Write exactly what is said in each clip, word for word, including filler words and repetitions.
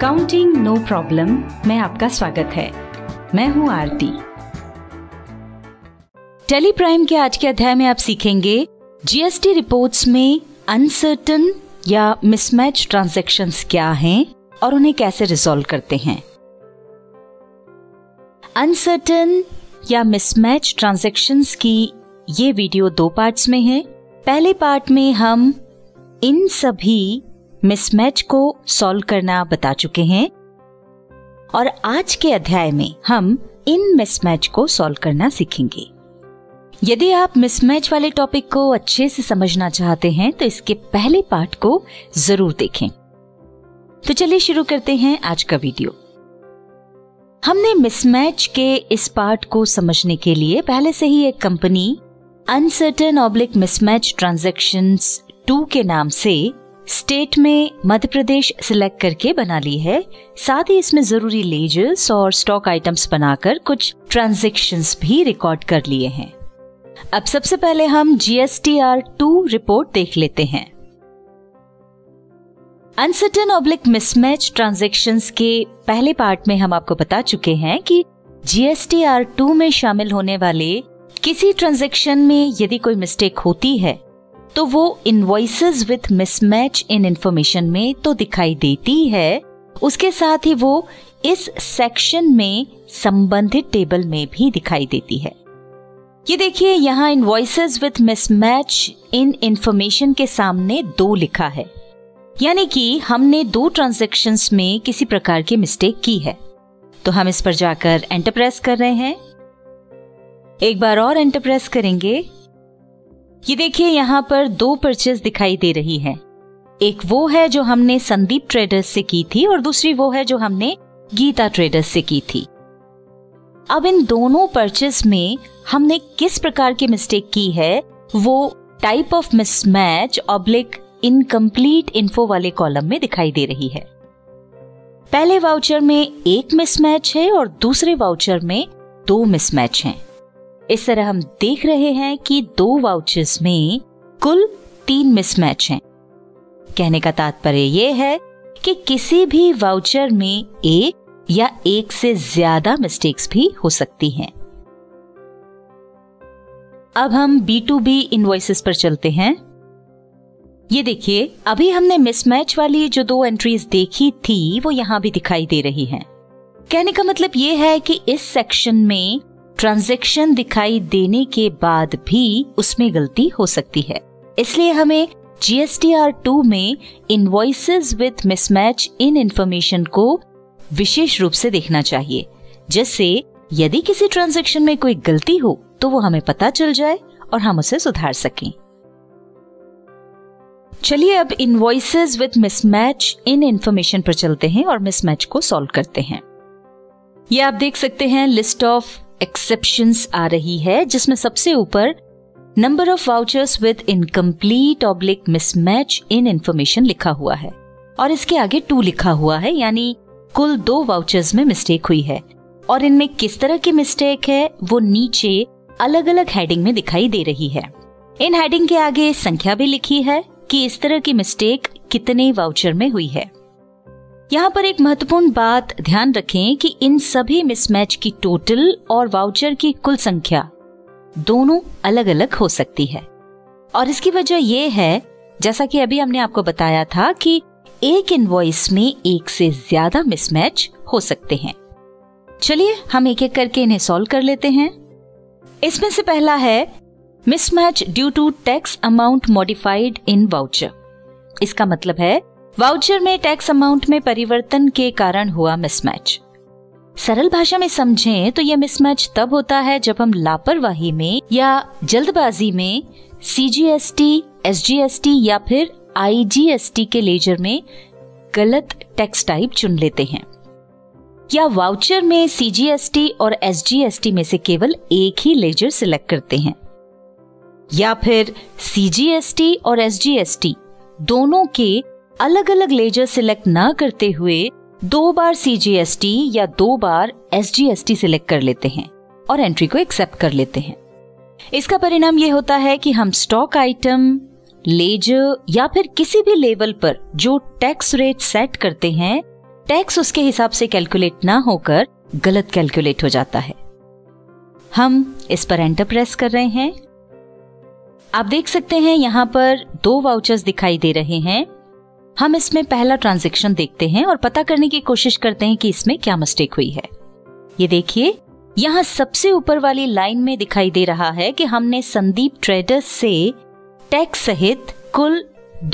Accounting no problem में आपका स्वागत है। मैं हूं आरती। टेली प्राइम के आज के अध्याय में आप सीखेंगे जीएसटी रिपोर्ट्स में अनसर्टन या मिसमैच ट्रांजैक्शंस क्या हैं और उन्हें कैसे रिजॉल्व करते हैं। अनसर्टन या मिसमैच ट्रांजैक्शंस की ये वीडियो दो पार्ट्स में है। पहले पार्ट में हम इन सभी मिसमैच को सॉल्व करना बता चुके हैं और आज के अध्याय में हम इन मिसमैच को सॉल्व करना सीखेंगे। यदि आप मिसमैच वाले टॉपिक को अच्छे से समझना चाहते हैं तो इसके पहले पार्ट को जरूर देखें। तो चलिए शुरू करते हैं आज का वीडियो। हमने मिसमैच के इस पार्ट को समझने के लिए पहले से ही एक company uncertain oblique mismatch transactions two के नाम से स्टेट में मध्य प्रदेश सिलेक्ट करके बना ली है। साथ ही इसमें जरूरी लेजर्स और स्टॉक आइटम्स बनाकर कुछ ट्रांजैक्शंस भी रिकॉर्ड कर लिए हैं। अब सबसे पहले हम G S T R two report देख लेते हैं। अनसर्टेन ऑब्लिक मिसमैच ट्रांजैक्शंस के पहले पार्ट में हम आपको बता चुके हैं कि G S T R two में शामिल होने वाले किसी ट्रांजैक्शन में यदि कोई मिस्टेक होती है तो वो invoices with mismatch in information में तो दिखाई देती है, उसके साथ ही वो इस सेक्शन में संबंधित टेबल में भी दिखाई देती है। ये देखिए, यहाँ invoices with mismatch in information के सामने दो लिखा है, यानी कि हमने दो ट्रांजैक्शंस में किसी प्रकार की मिस्टेक की है। तो हम इस पर जाकर एंटर प्रेस कर रहे हैं। एक बार और एंटर प्रेस करेंगे। ये देखिए, यहाँ पर दो परचेज दिखाई दे रही हैं। एक वो है जो हमने संदीप ट्रेडर्स से की थी और दूसरी वो है जो हमने गीता ट्रेडर्स से की थी। अब इन दोनों परचेज में हमने किस प्रकार की मिस्टेक की है वो type of mismatch oblique incomplete info वाले कॉलम में दिखाई दे रही है। पहले वाउचर में एक मिसमैच है और दूसरे वाउचर में दो मिसमैच हैं। इस तरह हम देख रहे हैं कि दो वाउचर्स में कुल तीन मिसमैच हैं। कहने का तात्पर्य ये है कि किसी भी वाउचर में एक या एक से ज्यादा मिस्टेक्स भी हो सकती हैं। अब हम बी टू बी इनवॉइसेस पर चलते हैं। ये देखिए, अभी हमने मिसमैच वाली जो दो एंट्रीज देखी थी वो यहाँ भी दिखाई दे रही हैं। कहने का मतलब ये है कि इस सेक्शन में ट्रांजैक्शन दिखाई देने के बाद भी उसमें गलती हो सकती है, इसलिए हमें G S T R two में invoices with mismatch in information को विशेष रूप से देखना चाहिए, जिससे यदि किसी ट्रांजैक्शन में कोई गलती हो तो वो हमें पता चल जाए और हम उसे सुधार सकें। चलिए अब invoices with mismatch in information पर चलते हैं और मिसमैच को सॉल्व करते हैं। ये आप देख सकते हैं लिस्ट ऑफ एक्सेप्शंस आ रही है, जिसमें सबसे ऊपर number of vouchers with incomplete oblique mismatch in information लिखा हुआ है और इसके आगे टू लिखा हुआ है, यानी कुल दो वाउचर्स में मिस्टेक हुई है और इनमें किस तरह की मिस्टेक है वो नीचे अलग अलग हेडिंग में दिखाई दे रही है। इन हेडिंग के आगे संख्या भी लिखी है कि इस तरह की मिस्टेक कितने वाउचर में हुई है। यहाँ पर एक महत्वपूर्ण बात ध्यान रखें कि इन सभी मिसमैच की टोटल और वाउचर की कुल संख्या दोनों अलग अलग हो सकती है और इसकी वजह यह है, जैसा कि अभी हमने आपको बताया था, कि एक इनवॉइस में एक से ज्यादा मिसमैच हो सकते हैं। चलिए हम एक एक करके इन्हें सॉल्व कर लेते हैं। इसमें से पहला है mismatch due to tax amount modified in voucher. इसका मतलब है वाउचर में टैक्स अमाउंट में परिवर्तन के कारण हुआ मिसमैच। सरल भाषा में समझें तो यह मिसमैच तब होता है जब हम लापरवाही में या जल्दबाजी में C G S T, S G S T या फिर आई जी एस टी के लेजर में गलत टैक्स टाइप चुन लेते हैं या वाउचर में सी जी एस टी और एस जी एस टी में से केवल एक ही लेजर सिलेक्ट करते हैं या फिर सी जी एस टी और एस जी एस टी दोनों के अलग अलग लेजर सिलेक्ट ना करते हुए दो बार सी जी एस टी या दो बार S G S T select कर लेते हैं और एंट्री को एक्सेप्ट कर लेते हैं। इसका परिणाम ये होता है कि हम स्टॉक आइटम, लेजर या फिर किसी भी लेवल पर जो टैक्स रेट सेट करते हैं टैक्स उसके हिसाब से कैलकुलेट ना होकर गलत कैलकुलेट हो जाता है। हम इस पर एंटर प्रेस कर रहे हैं। आप देख सकते हैं यहाँ पर दो वाउचर्स दिखाई दे रहे हैं। हम इसमें पहला ट्रांजैक्शन देखते हैं और पता करने की कोशिश करते हैं कि इसमें क्या मिस्टेक हुई है। ये देखिए, यहाँ सबसे ऊपर वाली लाइन में दिखाई दे रहा है कि हमने संदीप ट्रेडर्स से टैक्स सहित कुल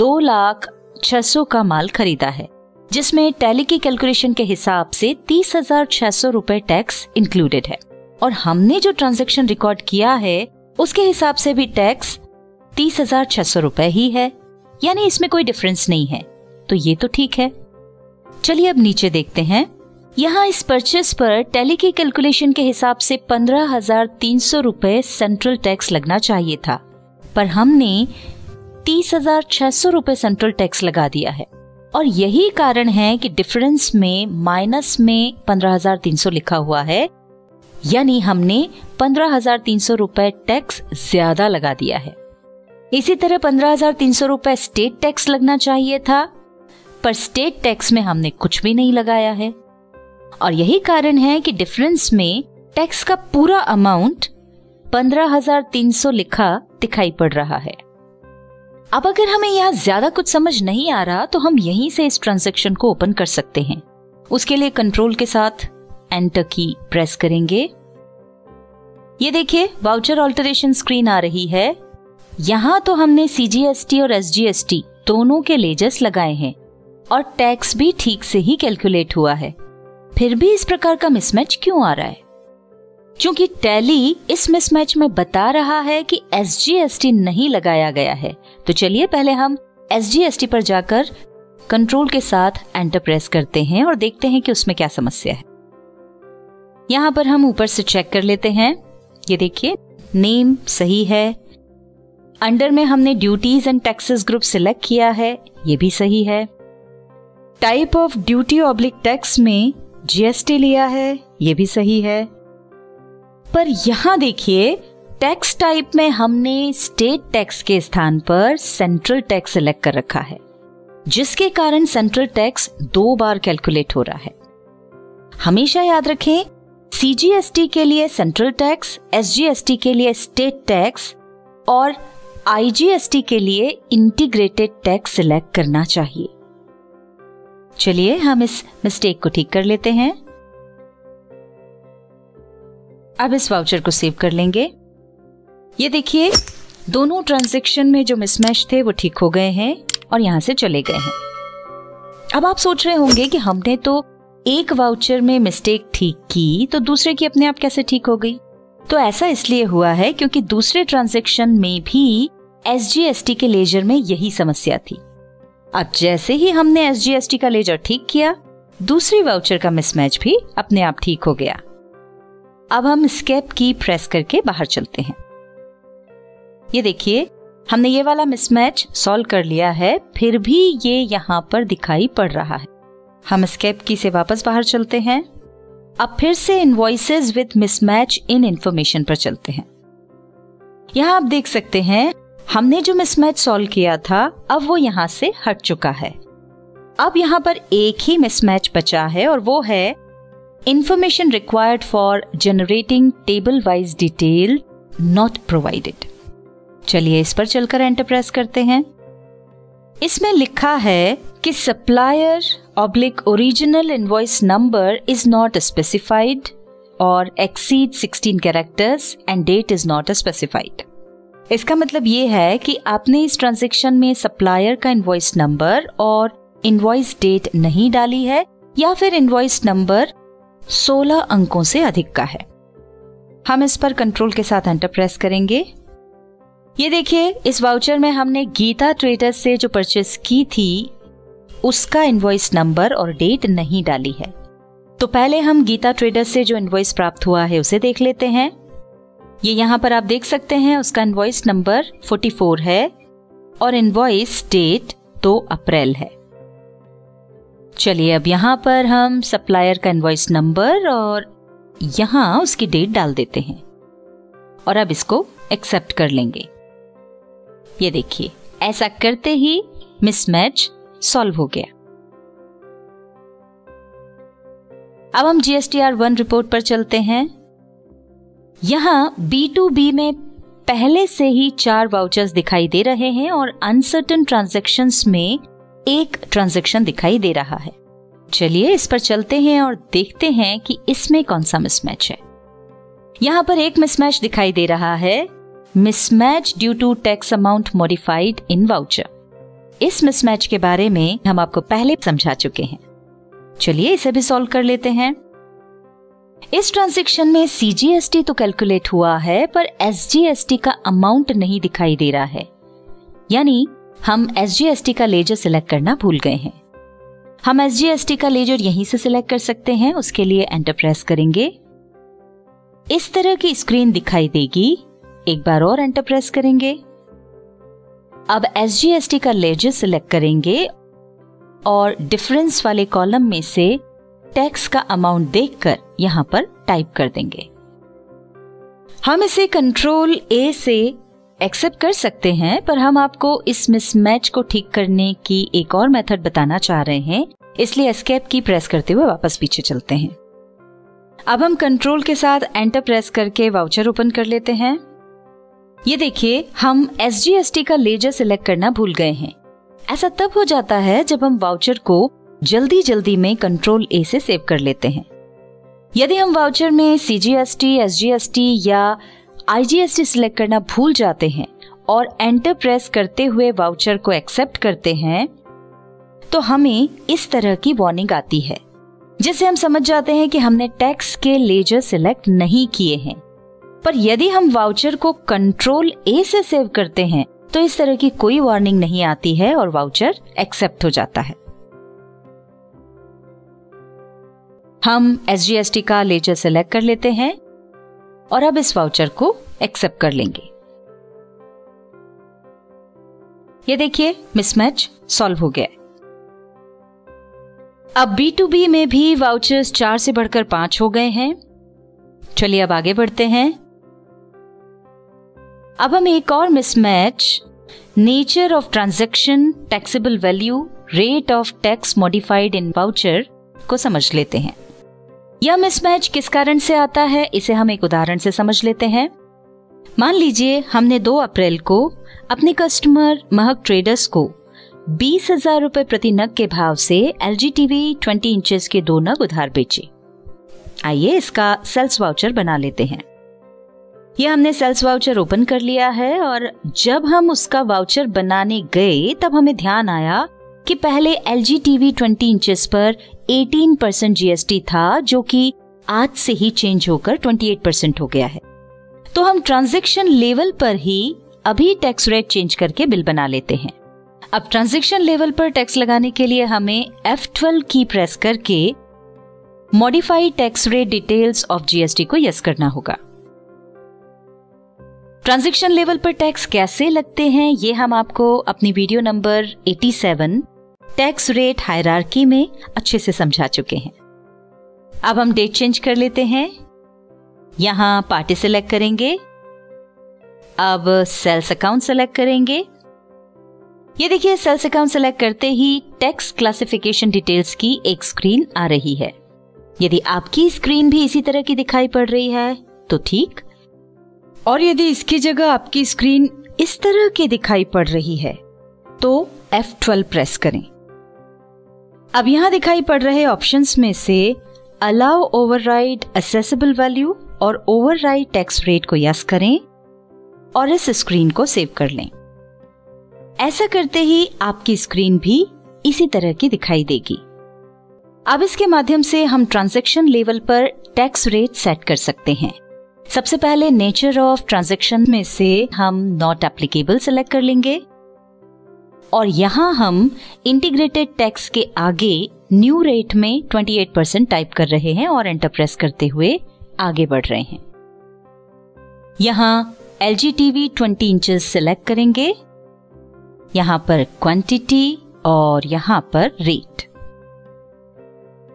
दो लाख छह सौ का माल खरीदा है, जिसमें टैली की कैलकुलेशन के हिसाब से तीस हजार छह सौ रूपए टैक्स इंक्लूडेड है और हमने जो ट्रांजैक्शन रिकॉर्ड किया है उसके हिसाब से भी टैक्स तीस हजार छह सौ रूपए ही है, यानी इसमें कोई डिफरेंस नहीं है, तो ये तो ठीक है। चलिए अब नीचे देखते हैं। यहाँ इस परचेस पर टैली की कैलकुलेशन के हिसाब से पंद्रह हजार तीन सौ रूपए सेंट्रल टैक्स लगना चाहिए था, पर हमने तीस हजार छह सौ रूपए सेंट्रल टैक्स लगा दिया है और यही कारण है कि डिफरेंस में माइनस में पंद्रह हजार तीन सौ लिखा हुआ है, यानी हमने पंद्रह हजार तीन सौ रूपए टैक्स ज्यादा लगा दिया है। इसी तरह पंद्रह हजार तीन सौ रूपए स्टेट टैक्स लगना चाहिए था, पर स्टेट टैक्स में हमने कुछ भी नहीं लगाया है और यही कारण है कि डिफरेंस में टैक्स का पूरा अमाउंट पंद्रह हजार तीन सौ लिखा दिखाई पड़ रहा है। अब अगर हमें यहाँ ज्यादा कुछ समझ नहीं आ रहा तो हम यहीं से इस ट्रांजैक्शन को ओपन कर सकते हैं। उसके लिए कंट्रोल के साथ एंटर की प्रेस करेंगे। ये देखिए, वाउचर ऑल्टरेशन स्क्रीन आ रही है। यहाँ तो हमने सीजीएसटी और एसजीएसटी दोनों के लेजर्स लगाए हैं और टैक्स भी ठीक से ही कैलकुलेट हुआ है, फिर भी इस प्रकार का मिसमैच क्यों आ रहा है? क्योंकि टैली इस मिसमैच में बता रहा है कि एसजीएसटी नहीं लगाया गया है। तो चलिए पहले हम एसजीएसटी पर जाकर कंट्रोल के साथ एंटर प्रेस करते हैं और देखते हैं कि उसमें क्या समस्या है। यहाँ पर हम ऊपर से चेक कर लेते हैं। ये देखिए, नेम सही है, अंडर में हमने duties and taxes group select किया है, ये भी सही है, type of duty oblique tax में जीएसटी लिया है, ये भी सही है, पर यहाँ देखिए टैक्स टाइप में हमने स्टेट टैक्स के स्थान पर सेंट्रल टैक्स सिलेक्ट कर रखा है, जिसके कारण सेंट्रल टैक्स दो बार कैलकुलेट हो रहा है। हमेशा याद रखें, सीजीएसटी के लिए सेंट्रल टैक्स, एसजीएसटी के लिए स्टेट टैक्स और आईजीएसटी के लिए इंटीग्रेटेड टैक्स सिलेक्ट करना चाहिए। चलिए हम इस मिस्टेक को ठीक कर लेते हैं। अब इस वाउचर को सेव कर लेंगे। ये देखिए, दोनों ट्रांजैक्शन में जो मिसमैच थे वो ठीक हो गए हैं और यहाँ से चले गए हैं। अब आप सोच रहे होंगे कि हमने तो एक वाउचर में मिस्टेक ठीक की तो दूसरे की अपने आप कैसे ठीक हो गई? तो ऐसा इसलिए हुआ है क्योंकि दूसरे ट्रांजैक्शन में भी एसजीएसटी के लेजर में यही समस्या थी। अब जैसे ही हमने एसजीएसटी का लेजर ठीक किया, दूसरे वाउचर का मिसमैच भी अपने आप ठीक हो गया। अब हम एस्केप की प्रेस करके बाहर चलते हैं। ये देखिए, हमने ये वाला मिसमैच सॉल्व कर लिया है, फिर भी ये यहाँ पर दिखाई पड़ रहा है। हम एस्केप की से वापस बाहर चलते हैं। अब फिर से invoices with mismatch in information पर चलते हैं। यहाँ आप देख सकते हैं हमने जो मिसमैच सॉल्व किया था अब वो यहाँ से हट चुका है। अब यहाँ पर एक ही मिसमैच बचा है और वो है information required for generating table wise detail not provided. चलिए इस पर चलकर एंटर प्रेस करते हैं। इसमें लिखा है कि supplier oblique original invoice number is not specified और exceed sixteen characters and date is not specified. इसका मतलब ये है कि आपने इस ट्रांजैक्शन में सप्लायर का इनवॉइस नंबर और इनवॉइस डेट नहीं डाली है, या फिर इनवॉइस नंबर सोलह अंकों से अधिक का है। हम इस पर कंट्रोल के साथ एंटर प्रेस करेंगे। ये देखिए, इस वाउचर में हमने गीता ट्रेडर्स से जो परचेस की थी उसका इनवॉइस नंबर और डेट नहीं डाली है। तो पहले हम गीता ट्रेडर्स से जो इनवॉइस प्राप्त हुआ है उसे देख लेते हैं। ये यहाँ पर आप देख सकते हैं, उसका इनवॉइस नंबर चौवालीस है और इनवॉइस डेट दो अप्रैल है। चलिए अब यहाँ पर हम सप्लायर का इनवॉइस नंबर और यहाँ उसकी डेट डाल देते हैं और अब इसको एक्सेप्ट कर लेंगे। ये देखिए, ऐसा करते ही मिसमैच सॉल्व हो गया। अब हम G S T R one report पर चलते हैं। यहाँ बी टू बी में पहले से ही चार वाउचर्स दिखाई दे रहे हैं और अनसर्टन ट्रांजैक्शंस में एक ट्रांजैक्शन दिखाई दे रहा है। चलिए इस पर चलते हैं और देखते हैं कि इसमें कौन सा मिसमैच है। यहाँ पर एक मिसमैच दिखाई दे रहा है, mismatch due to tax amount modified in voucher. इस मिसमैच के बारे में हम आपको पहले समझा चुके हैं। चलिए इसे भी सॉल्व कर लेते हैं। इस ट्रांजैक्शन में सी जी एस टी तो कैलकुलेट हुआ है पर एस जी एस टी का अमाउंट नहीं दिखाई दे रहा है, यानी हम एस जी एस टी का लेजर सिलेक्ट करना भूल गए हैं। हम एस जी एस टी का लेजर यहीं से सिलेक्ट कर सकते हैं। उसके लिए एंटर प्रेस करेंगे, इस तरह की स्क्रीन दिखाई देगी। एक बार और एंटर प्रेस करेंगे। अब एस जी एस टी का लेजर सिलेक्ट करेंगे और डिफरेंस वाले कॉलम में से टैक्स का अमाउंट देखकर यहां पर टाइप कर देंगे। हम इसे कंट्रोल ए से एक्सेप्ट कर सकते हैं, पर हम आपको इस मिसमैच को ठीक करने की एक और मेथड बताना चाह रहे हैं, इसलिए एस्केप की प्रेस करते हुए वापस पीछे चलते हैं। अब हम कंट्रोल के साथ एंटर प्रेस करके वाउचर ओपन कर लेते हैं। ये देखिए, हम एस जी एस टी का लेजर सिलेक्ट करना भूल गए हैं। ऐसा तब हो जाता है जब हम वाउचर को जल्दी जल्दी में कंट्रोल ए से सेव कर लेते हैं। यदि हम वाउचर में C G S T, S G S T या I G S T select करना भूल जाते हैं और एंटर प्रेस करते हुए वाउचर को एक्सेप्ट करते हैं, तो हमें इस तरह की वार्निंग आती है, जिससे हम समझ जाते हैं कि हमने टैक्स के लेजर सिलेक्ट नहीं किए हैं। पर यदि हम वाउचर को कंट्रोल ए से सेव करते हैं तो इस तरह की कोई वार्निंग नहीं आती है और वाउचर एक्सेप्ट हो जाता है। हम एस जी एस टी का लेजर सिलेक्ट कर लेते हैं और अब इस वाउचर को एक्सेप्ट कर लेंगे। ये देखिए, मिसमैच सॉल्व हो गया। अब बी टू बी में भी वाउचर्स चार से बढ़कर पांच हो गए हैं। चलिए अब आगे बढ़ते हैं। अब हम एक और mismatch, nature of transaction, taxable value, rate of tax modified in voucher को समझ लेते हैं। यह मिसमैच किस कारण से आता है, इसे हम एक उदाहरण से समझ लेते हैं। मान लीजिए हमने दो अप्रैल को अपने कस्टमर महक ट्रेडर्स को बीस हजार रुपए प्रति नग के भाव से एल जी टी वी बीस इंचेस के दो नग उधार बेचे। आइए इसका सेल्स वाउचर बना लेते हैं। यह हमने सेल्स वाउचर ओपन कर लिया है और जब हम उसका वाउचर बनाने गए तब हमें ध्यान आया कि पहले एल जी टी वी बीस इंचेस पर अठारह परसेंट जी एस टी था, जो कि आज से ही चेंज होकर अट्ठाईस परसेंट हो गया है। तो हम ट्रांजैक्शन लेवल पर ही अभी टैक्स रेट चेंज करके बिल बना लेते हैं। अब ट्रांजैक्शन लेवल पर टैक्स लगाने के लिए हमें एफ ट्वेल्व की प्रेस करके modified tax rate details of G S T को यस करना होगा। ट्रांजैक्शन लेवल पर टैक्स कैसे लगते हैं ये हम आपको अपनी वीडियो नंबर सत्तासी टैक्स रेट हायरार्की में अच्छे से समझा चुके हैं। अब हम डेट चेंज कर लेते हैं। यहाँ पार्टी सेलेक्ट करेंगे, अब सेल्स अकाउंट सेलेक्ट करेंगे। ये देखिए, सेल्स अकाउंट सेलेक्ट करते ही टैक्स क्लासिफिकेशन डिटेल्स की एक स्क्रीन आ रही है। यदि आपकी स्क्रीन भी इसी तरह की दिखाई पड़ रही है तो ठीक, और यदि इसकी जगह आपकी स्क्रीन इस तरह की दिखाई पड़ रही है तो एफ ट्वेल्व प्रेस करें। अब यहाँ दिखाई पड़ रहे ऑप्शंस में से अलाउ ओवरराइड एसेसिबल वैल्यू और ओवरराइड टैक्स रेट को यस करें और इस स्क्रीन को सेव कर लें। ऐसा करते ही आपकी स्क्रीन भी इसी तरह की दिखाई देगी। अब इसके माध्यम से हम ट्रांजैक्शन लेवल पर टैक्स रेट सेट कर सकते हैं। सबसे पहले नेचर ऑफ ट्रांजैक्शन में से हम नॉट एप्लीकेबल सेलेक्ट कर लेंगे और यहाँ हम इंटीग्रेटेड टैक्स के आगे न्यू रेट में अट्ठाईस परसेंट टाइप कर रहे हैं और एंटर प्रेस करते हुए आगे बढ़ रहे हैं। यहाँ एल जी टी वी बीस इंचेस सेलेक्ट करेंगे, यहाँ पर क्वांटिटी और यहाँ पर रेट।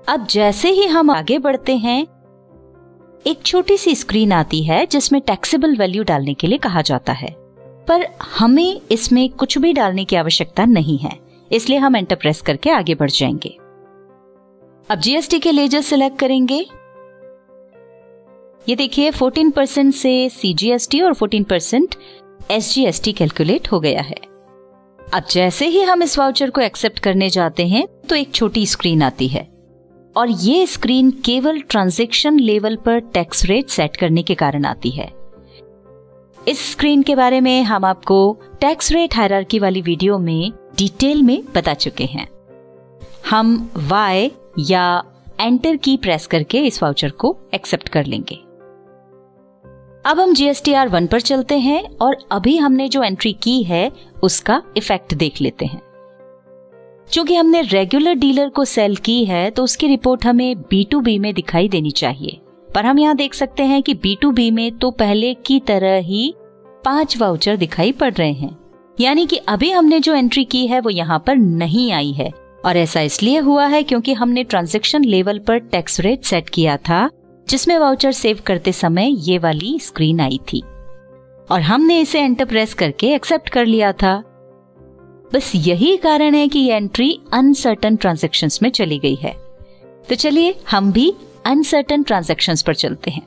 अब जैसे ही हम आगे बढ़ते हैं एक छोटी सी स्क्रीन आती है जिसमें टैक्सेबल वैल्यू डालने के लिए कहा जाता है, पर हमें इसमें कुछ भी डालने की आवश्यकता नहीं है, इसलिए हम एंटर प्रेस करके आगे बढ़ जाएंगे। अब जीएसटी के लेजर सिलेक्ट करेंगे। ये देखिए चौदह परसेंट से सीजीएसटी और चौदह परसेंट एसजीएसटी कैलकुलेट हो गया है। अब जैसे ही हम इस वाउचर को एक्सेप्ट करने जाते हैं तो एक छोटी स्क्रीन आती है और ये स्क्रीन केवल ट्रांजैक्शन लेवल पर टैक्स रेट सेट करने के कारण आती है। इस स्क्रीन के बारे में हम आपको टैक्स रेट हायरार्की वाली वीडियो में डिटेल में बता चुके हैं। हम वाई या एंटर की प्रेस करके इस वाउचर को एक्सेप्ट कर लेंगे। अब हम जीएसटीआर वन पर चलते हैं और अभी हमने जो एंट्री की है उसका इफेक्ट देख लेते हैं। चूंकि हमने रेगुलर डीलर को सेल की है तो उसकी रिपोर्ट हमें बी टू बी में दिखाई देनी चाहिए, पर हम यहाँ देख सकते हैं कि बी टू बी में तो पहले की तरह ही पांच वाउचर दिखाई पड़ रहे हैं, यानी कि अभी हमने जो एंट्री की है वो यहाँ पर नहीं आई है। और ऐसा इसलिए हुआ है क्योंकि हमने ट्रांजैक्शन लेवल पर टैक्स रेट सेट किया था, जिसमें वाउचर सेव करते समय ये वाली स्क्रीन आई थी और हमने इसे एंटर प्रेस करके एक्सेप्ट कर लिया था। बस यही कारण है कि ये एंट्री अनसर्टन ट्रांजैक्शंस में चली गई है। तो चलिए हम भी अनसर्टन ट्रांजैक्शंस पर चलते हैं।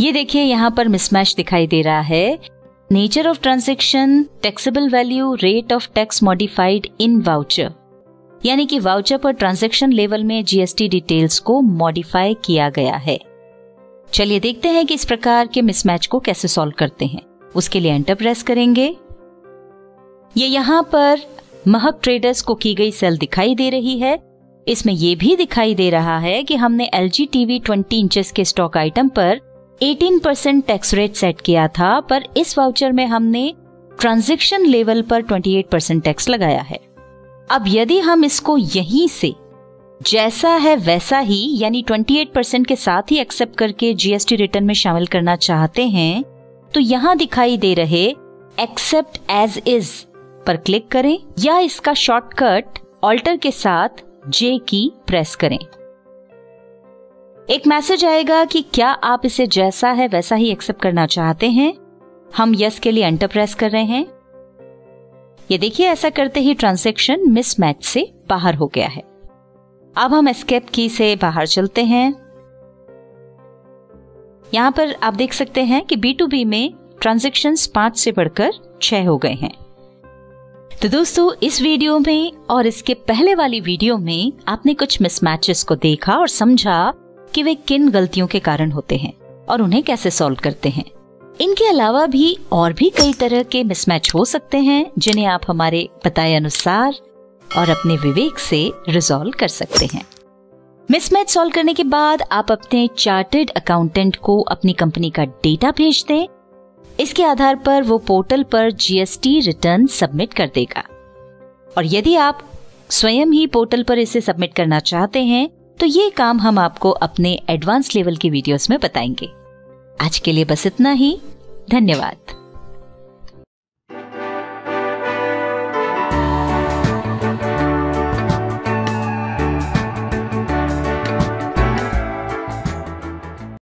ये देखिए यहाँ पर मिसमैच दिखाई दे रहा है। Nature of transaction, taxable value, rate of tax modified in voucher, यानी कि वाउचर पर ट्रांजैक्शन लेवल में जीएसटी डिटेल्स को मॉडिफाई किया गया है। चलिए देखते हैं कि इस प्रकार के मिसमैच को कैसे सॉल्व करते हैं। उसके लिए एंटर प्रेस करेंगे। ये यहाँ पर महक ट्रेडर्स को की गई सेल दिखाई दे रही है। इसमें यह भी दिखाई दे रहा है कि हमने एलजी टीवी बीस इंचेस के स्टॉक आइटम पर अठारह परसेंट टैक्स रेट सेट किया था, पर इस वाउचर में हमने ट्रांजैक्शन लेवल पर अट्ठाईस परसेंट टैक्स लगाया है। अब यदि हम इसको यहीं से जैसा है वैसा ही, यानी अट्ठाईस परसेंट के साथ ही एक्सेप्ट करके जीएसटी रिटर्न में शामिल करना चाहते हैं, तो यहाँ दिखाई दे रहे एक्सेप्ट एज इज पर क्लिक करें या इसका शॉर्टकट ऑल्टर के साथ जे की प्रेस करें। एक मैसेज आएगा कि क्या आप इसे जैसा है वैसा ही एक्सेप्ट करना चाहते हैं। हम यस के लिए एंटर प्रेस कर रहे हैं। ये देखिए ऐसा करते ही ट्रांजैक्शन मिसमैच से बाहर हो गया है। अब हम एस्केप की से बाहर चलते हैं। यहाँ पर आप देख सकते हैं कि बी टू बी में ट्रांजैक्शंस पांच से बढ़कर छह हो गए हैं। तो दोस्तों, इस वीडियो में और इसके पहले वाली वीडियो में आपने कुछ मिसमैचेस को देखा और समझा कि वे किन गलतियों के कारण होते हैं और उन्हें कैसे सॉल्व करते हैं। इनके अलावा भी और भी कई तरह के मिसमैच हो सकते हैं जिन्हें आप हमारे बताए अनुसार और अपने विवेक से रिजॉल्व कर सकते हैं। मिसमैच सॉल्व करने के बाद आप अपने चार्टर्ड अकाउंटेंट को अपनी कंपनी का डेटा भेज दें। इसके आधार पर वो पोर्टल पर जीएसटी रिटर्न सबमिट कर देगा। और यदि आप स्वयं ही पोर्टल पर इसे सबमिट करना चाहते हैं तो ये काम हम आपको अपने एडवांस लेवल की वीडियोस में बताएंगे। आज के लिए बस इतना ही। धन्यवाद।